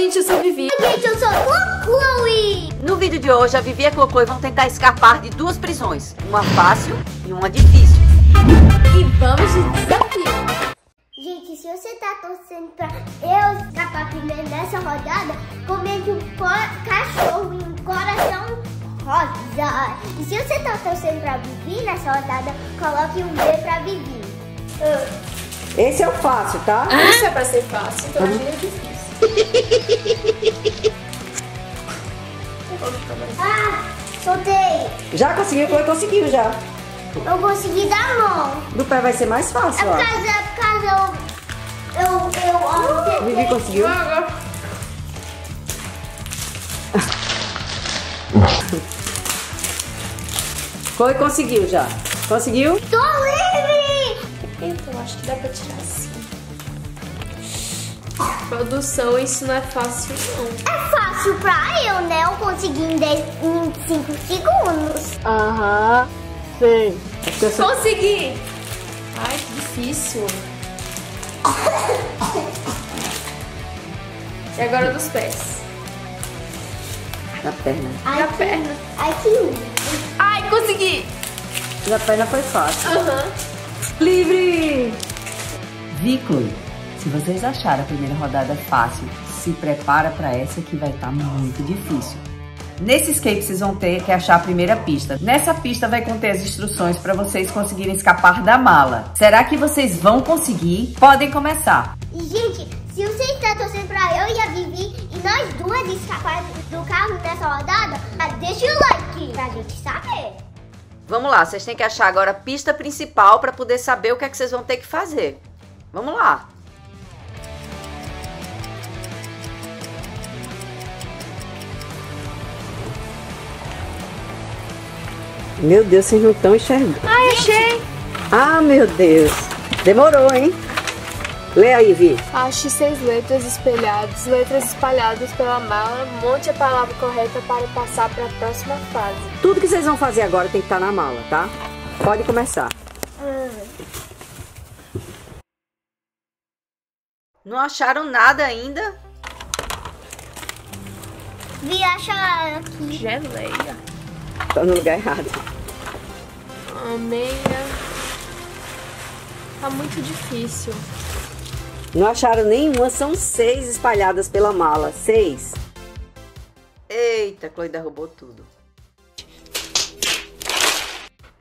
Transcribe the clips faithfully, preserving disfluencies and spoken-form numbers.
gente, eu sou a Vivi. Oi, gente, eu sou a Chloe. No vídeo de hoje, a Vivi e a Chloe vão tentar escapar de duas prisões, uma fácil e uma difícil. E vamos de desafio. Gente, se você tá torcendo pra eu escapar primeiro nessa rodada, comente um cachorro e um coração rosa. E se você tá torcendo pra Vivi nessa rodada, coloque um B pra Vivi. Uh. Esse é o fácil, tá? Ah? Isso é pra ser fácil, então uhum. É difícil. Ah, soltei! Já conseguiu, eu conseguiu já. Eu consegui dar mão. Do pé vai ser mais fácil, ó. É por causa, é por causa eu... Eu... eu, eu uh, Vivi conseguiu? Chloe conseguiu já. Conseguiu? Tô livre! Então, acho que dá pra tirar assim. Produção, isso não é fácil, não. É fácil pra eu, né? Eu consegui em dez, em cinco segundos. Aham, sim. Consegui! Ai, que difícil. E agora dos pés. Na perna. Ai, Na que, perna. Ai, que... Ai, consegui! Na perna foi fácil. Aham. Uhum. Livre! Victor, se vocês acharam a primeira rodada fácil, se prepara para essa que vai estar muito difícil. Nesse escape vocês vão ter que achar a primeira pista. Nessa pista vai conter as instruções para vocês conseguirem escapar da mala. Será que vocês vão conseguir? Podem começar! E gente, se vocês estão torcendo para eu e a Vivi e nós duas escaparmos do carro nessa rodada, deixa o like pra gente saber! Vamos lá, vocês têm que achar agora a pista principal para poder saber o que é que vocês vão ter que fazer. Vamos lá. Meu Deus, vocês não estão enxergando. Ai, achei. Ah, meu Deus. Demorou, hein? Lê aí, Vi. Ache seis letras espelhadas, letras espalhadas pela mala, monte a palavra correta para passar para a próxima fase. Tudo que vocês vão fazer agora tem que estar na mala, tá? Pode começar. Hum. Não acharam nada ainda? Vi, acha aqui. Geleia. Tá no lugar errado. Ameia. Tá muito difícil. Não acharam nenhuma, são seis espalhadas pela mala. Seis. Eita, Chloe derrubou tudo.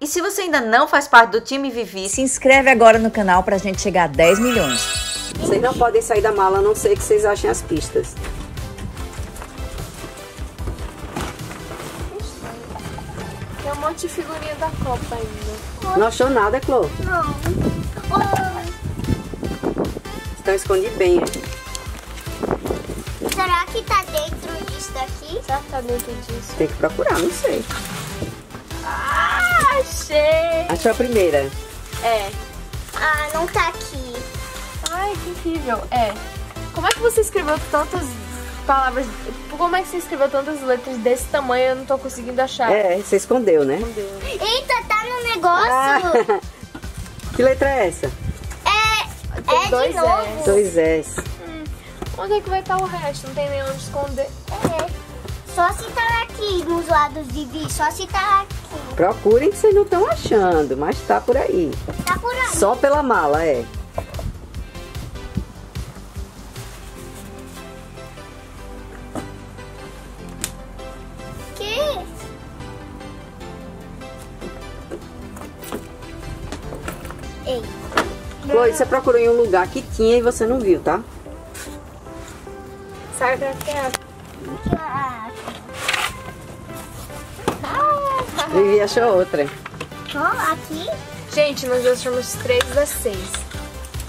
E se você ainda não faz parte do time Vivi, se inscreve agora no canal pra gente chegar a dez milhões. Vocês não podem sair da mala, a não ser que vocês achem as pistas. Tem um monte de figurinha da Copa ainda. Não achou nada, Chloe? Não. Oh. Então escondi bem. Será que tá dentro disso daqui? Será que tá dentro disso? Tem que procurar, não sei. Ah, achei! Achou a primeira? É. Ah, não tá aqui. Ai, que incrível. É. Como é que você escreveu tantas palavras... Como é que você escreveu tantas letras desse tamanho? Eu não tô conseguindo achar. É, você escondeu, né? Escondeu. Eita, tá no negócio! Ah, que letra é essa? Tem é dois de novo. S. Dois S. Hum, onde é que vai estar o resto? Não tem nem onde esconder. É. Só se tá aqui nos lados de Vi. Só se tá aqui. Procurem que vocês não estão achando, mas tá por aí. Tá por aí. Só pela mala, é. Que? Ei. Chloe, você procurou em um lugar que tinha e você não viu, tá? Sai pra cá. Vivi achou outra. Oh, aqui? Gente, nós achamos três das seis.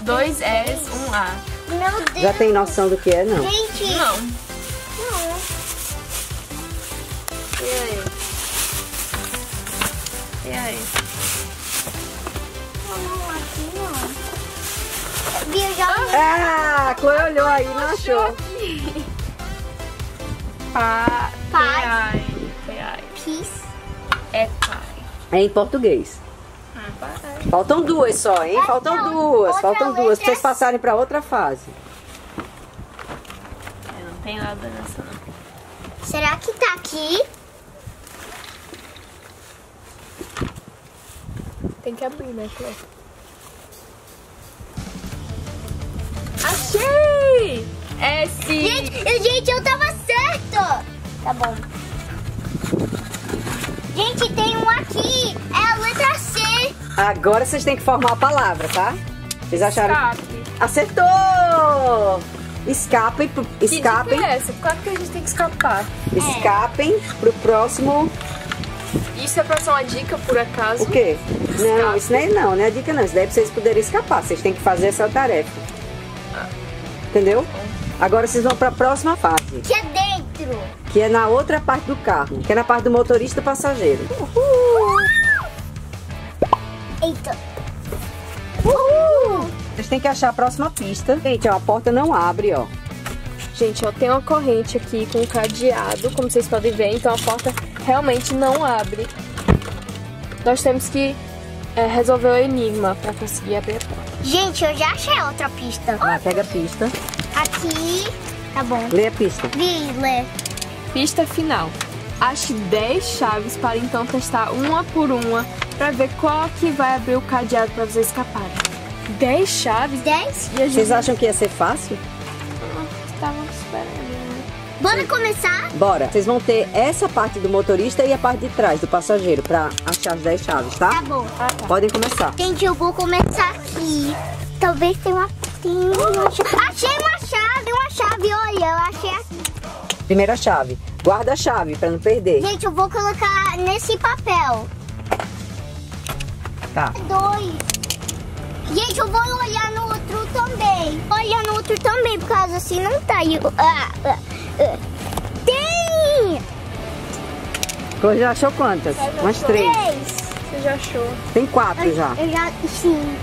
Dois S, um A. Meu Deus. Já tem noção do que é, não? Gente. Não. Não. E aí? E aí? Não, aqui não. Ah, a Chloe olhou aí, não achou. Pai. Pai. É pai. É em português. Faltam duas só, hein? Faltam duas, faltam duas. Pra vocês passarem pra outra fase. tem nada nessa não. Será que tá aqui? Tem que abrir, né, Clô? Achei! É sim! Gente, eu, gente, eu tava certo! Tá bom. Gente, tem um aqui! É a letra C! Agora vocês têm que formar a palavra, tá? Vocês acharam? Escape. Acertou! Escapem, escapem. Claro que a gente tem que escapar. Escapem é. Pro próximo. Isso é pra ser uma dica, por acaso? O quê? Escape. Não, isso nem não, não é dica não. Isso daí pra vocês poderem escapar. Vocês têm que fazer essa tarefa. Ah. Entendeu? Agora vocês vão pra próxima fase. Que é dentro. Que é na outra parte do carro. Que é na parte do motorista e passageiro. Uhul! Eita! Uhul! Vocês têm que achar a próxima pista. Gente, ó, a porta não abre, ó. Gente, ó, tem uma corrente aqui com um cadeado, como vocês podem ver. Então a porta realmente não abre. Nós temos que é, resolver o enigma pra conseguir abrir a porta. Gente, eu já achei outra pista. Ah, pega a pista. Aqui, tá bom. Lê a pista. Lê. Pista final. Ache dez chaves para então testar uma por uma para ver qual que vai abrir o cadeado para vocês escaparem. dez chaves? dez? Gente... Vocês acham que ia ser fácil? Estavam esperando. Bora começar? Bora. Vocês vão ter essa parte do motorista e a parte de trás do passageiro para achar as dez chaves, tá? Tá bom. Ah, tá. Podem começar. Gente, eu vou começar aqui. Talvez tenha uma... Tenha uma chave. Achei uma chave, uma chave. Olha, eu achei aqui. Primeira chave. Guarda a chave pra não perder. Gente, eu vou colocar nesse papel. Tá. Dois. Gente, eu vou olhar no outro também. Olha no outro também, por causa assim não tá. Eu, ah, ah, ah. Tem! Você já achou quantas? Já Umas achou. três. três. Você já achou. Tem quatro eu, já. Eu já, sim.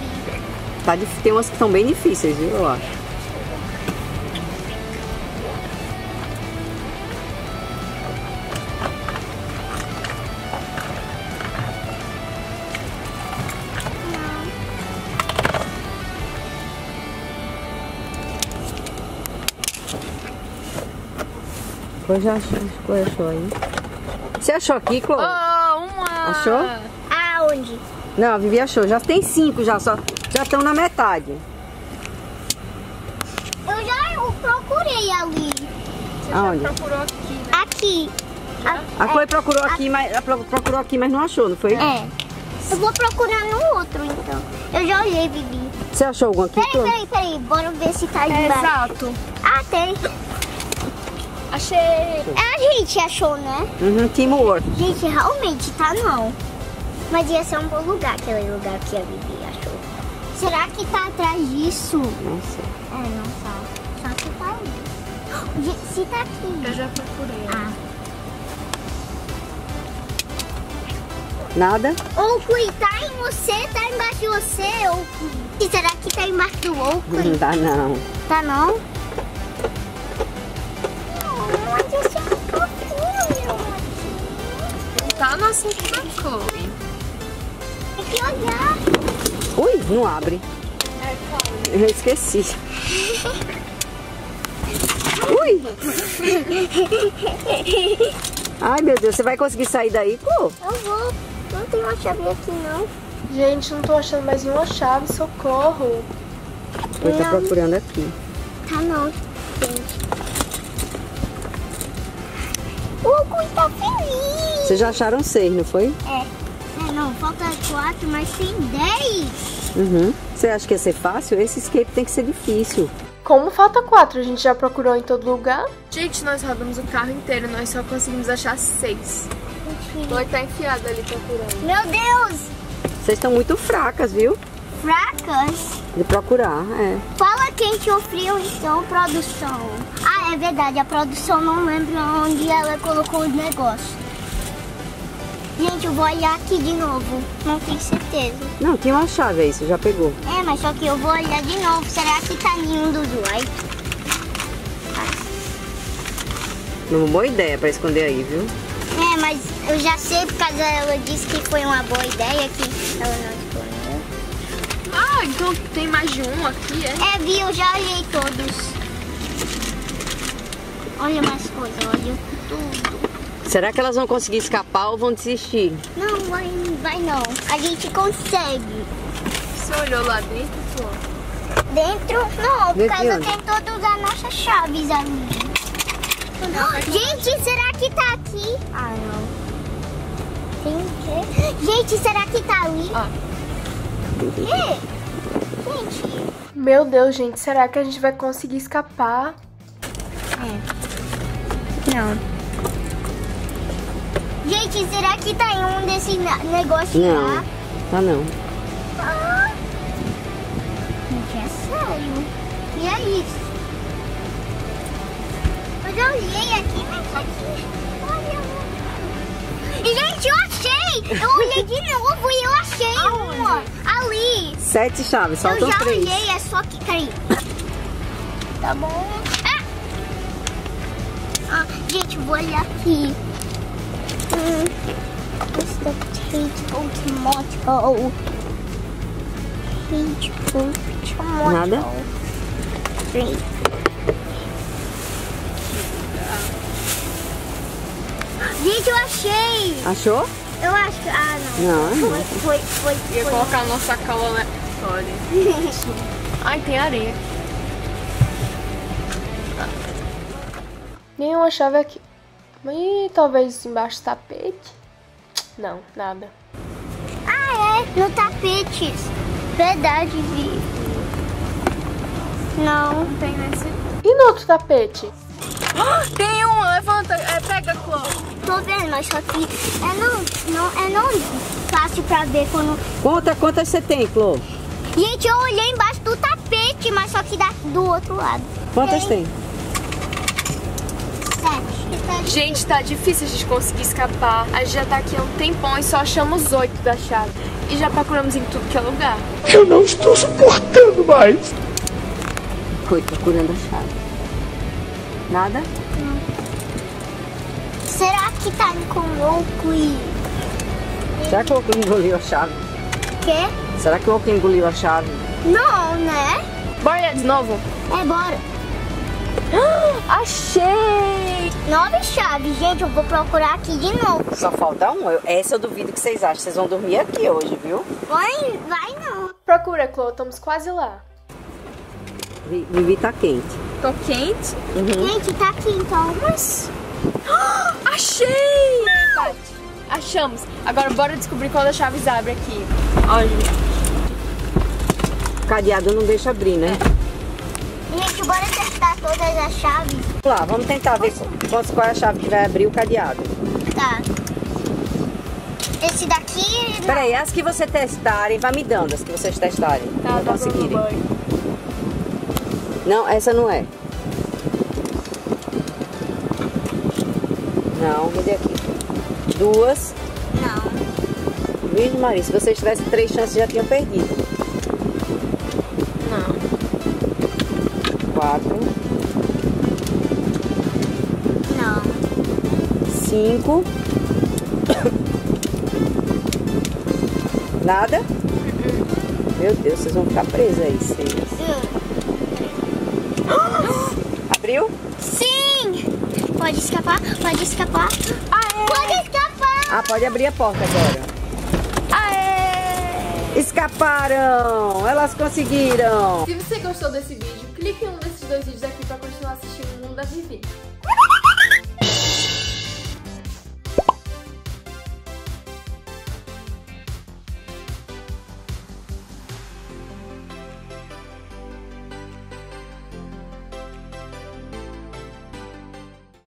Tá, tem umas que estão bem difíceis, viu? Eu acho. Eu já achou, eu achou aí. Você achou aqui, Clô? Ah, oh, uma! Achou? Aonde? Não, a Vivi achou. Já tem cinco, já só. Já estão na metade. Eu já eu procurei ali. Você Aonde? Já procurou aqui, né? Aqui. A, a Clô é, procurou, aqui, a... Mas, procurou aqui, mas não achou, não foi? É. Eu vou procurar no outro, então. Eu já olhei, Vivi. Você achou algum aqui? Peraí, peraí, peraí. Bora ver se tá embaixo. Exato. Ah, tem. Achei. A gente achou, né? Uhum, teamwork. Gente, realmente tá não. Mas ia ser um bom lugar, aquele lugar que a Vivi achou. Será que tá atrás disso? Não sei. É, não tá. Só que tá ali. Se tá aqui. Eu já procurei. Ah. Nada? Oakley, tá em você? Tá embaixo de você, Oakley? Será que tá embaixo do Oakley? Não tá não. Tá não? Tá na cintura da Chloe. Tem que olhar. Ui, não abre. Eu esqueci. Ui. Ai, meu Deus, você vai conseguir sair daí, Chloe? Eu vou. Não tem uma chave aqui, não. Gente, não tô achando mais nenhuma chave, socorro. Eu tô procurando aqui. Tá não, gente. O Cui tá feliz! Vocês já acharam seis, não foi? É. É, não, falta quatro, mas tem dez. Uhum. Você acha que ia ser fácil? Esse escape tem que ser difícil. Como falta quatro? A gente já procurou em todo lugar? Gente, nós rodamos o carro inteiro, nós só conseguimos achar seis. Chloe tá enfiada ali procurando. Meu Deus! Vocês estão muito fracas, viu? Fracas? De procurar, é. Fala quente ou frio, então, produção. Ah, é verdade, a produção não lembra onde ela colocou os negócios. Gente, eu vou olhar aqui de novo, não tenho certeza. Não, tem uma chave aí, você já pegou. É, mas só que eu vou olhar de novo, será que tá nenhum dos dois? Uma boa ideia pra esconder aí, viu? É, mas eu já sei, por causa ela disse que foi uma boa ideia, que ela não escondeu. Ah, então tem mais de um aqui, é? É, vi, eu já olhei todos. Olha mais coisa, olha tudo. Será que elas vão conseguir escapar ou vão desistir? Não, vai, vai não. A gente consegue. Você olhou lá dentro, pô? Dentro? Não, por causa tem todas as nossas chaves ali. Oh, gente, será que tá aqui? Ah, não. Tem que... Gente, será que tá ali? Ah. É. Gente. Meu Deus, gente, será que a gente vai conseguir escapar? É. Não. Gente, será que tá em um desse negócio não, lá? Tá não. Ah, gente, é sério. E é isso. Eu já olhei aqui, mas aqui... Olha... Gente, eu achei! Eu olhei de novo e eu achei uma. Ali. Sete chaves, faltam três. Eu já olhei, é só que... Peraí. Tá bom. Ah. Ah, gente, eu vou olhar aqui. Hum, it's the hateful tomato. Hateful tomato. Nada? Great. Gente, eu achei! Achou? Eu acho que... Ah, não. Não, foi, foi, foi, foi. Ia colocar a nossa cola na história. Ai, tem areia. Nenhuma chave aqui. E talvez embaixo do tapete? Não, nada. Ah, é? No tapete. Verdade, Vi. Não. Não tem nesse. E no outro tapete? Oh, tem um, levanta, é, pega a cor. Tô vendo, mas só que é não, não, é não fácil pra ver quando... Conta, quantas você tem, Clô? Gente, eu olhei embaixo do tapete, mas só que da, do outro lado. Quantas tem? tem? Gente, tá difícil a gente conseguir escapar. A gente já tá aqui há um tempão e só achamos oito da chave. E já procuramos em tudo que é lugar. Eu não estou suportando mais. Foi procurando a chave. Nada? Não. Será que tá em colouco e... Será que o Oco engoliu a chave? Quê? Será que o Oco engoliu a chave? Não, né? Bora olhar de novo? É, bora. Ah, achei! Nove chaves, gente, eu vou procurar aqui de novo. Só falta um. Eu, essa eu duvido que vocês acham. Vocês vão dormir aqui hoje, viu? Vai, vai não. Procura, Clô, estamos quase lá. Vivi tá quente. Tô quente? Uhum. Gente, tá aqui então. Mas... Ah, achei! Não. Achamos. Agora bora descobrir quando as chaves abrem aqui. Olha. O cadeado não deixa abrir, né? Gente, bora testar todas as chaves. Vamos lá, vamos tentar ver qual, qual é a chave que vai abrir o cadeado. Tá. Esse daqui... Não. Peraí, as que vocês testarem, vai me dando as que vocês testarem. Tá, tá conseguirem. Não, essa não é. Não, me dê aqui. Duas. Não. Vixe, Maria, se vocês tivessem três chances, já tinham perdido. Quatro. Não. Cinco. Nada? Uh-uh. Meu Deus, vocês vão ficar presos aí, seis. Uh. Abriu? Sim! Pode escapar, pode escapar. Aê. Pode escapar! Ah, pode abrir a porta agora. Aê. Escaparam! Elas conseguiram! Se você gostou desse vídeo, clique em um desses dois vídeos aqui para continuar assistindo o Mundo da Vivi.